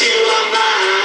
till I'm mine.